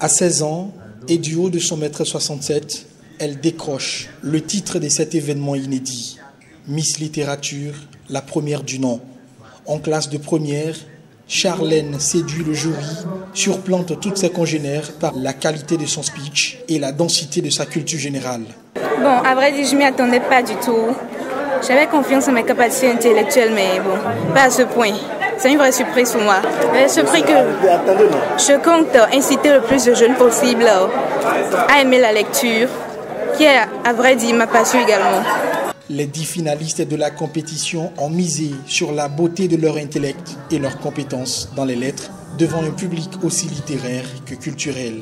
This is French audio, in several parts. À 16 ans, et du haut de son mètre 67, elle décroche le titre de cet événement inédit. Miss Littérature, la première du nom. En classe de première, Charlène séduit le jury, surplante toutes ses congénères par la qualité de son speech et la densité de sa culture générale. Bon, à vrai dire, je ne m'y attendais pas du tout. J'avais confiance en mes capacités intellectuelles, mais bon, pas à ce point. C'est une vraie surprise pour moi. Surprise que je compte inciter le plus de jeunes possible à aimer la lecture, qui est, à vrai dire, ma passion également. Les 10 finalistes de la compétition ont misé sur la beauté de leur intellect et leurs compétences dans les lettres devant un public aussi littéraire que culturel.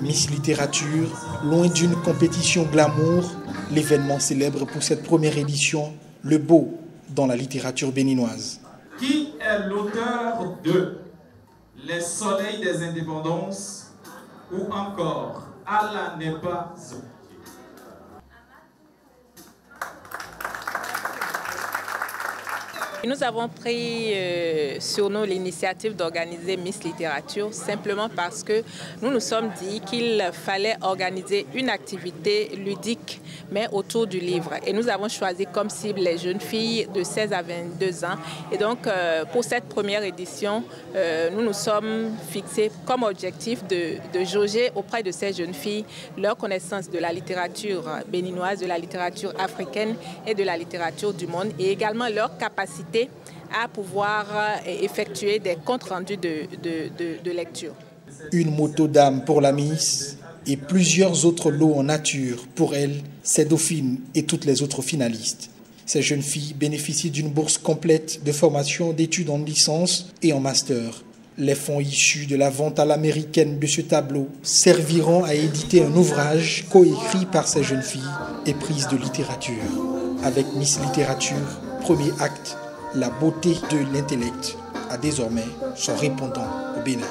Miss Littérature, loin d'une compétition glamour, l'événement célèbre pour cette première édition le beau dans la littérature béninoise. Qui est l'auteur de Les soleils des indépendances ou encore Allah n'est pas obligé? Nous avons pris sur nous l'initiative d'organiser Miss Littérature simplement parce que nous nous sommes dit qu'il fallait organiser une activité ludique mais autour du livre. Et nous avons choisi comme cible les jeunes filles de 16 à 22 ans. Et donc pour cette première édition, nous nous sommes fixés comme objectif de jauger auprès de ces jeunes filles leur connaissance de la littérature béninoise, de la littérature africaine et de la littérature du monde et également leur capacité à pouvoir effectuer des comptes rendus de lecture. Une moto d'âme pour la Miss et plusieurs autres lots en nature pour elle, ses dauphines et toutes les autres finalistes. Ces jeunes filles bénéficient d'une bourse complète de formation d'études en licence et en master. Les fonds issus de la vente à l'américaine de ce tableau serviront à éditer un ouvrage coécrit par ces jeunes filles et prise de littérature. Avec Miss Littérature, premier acte, la beauté de l'intellect a désormais son répondant au Bénin.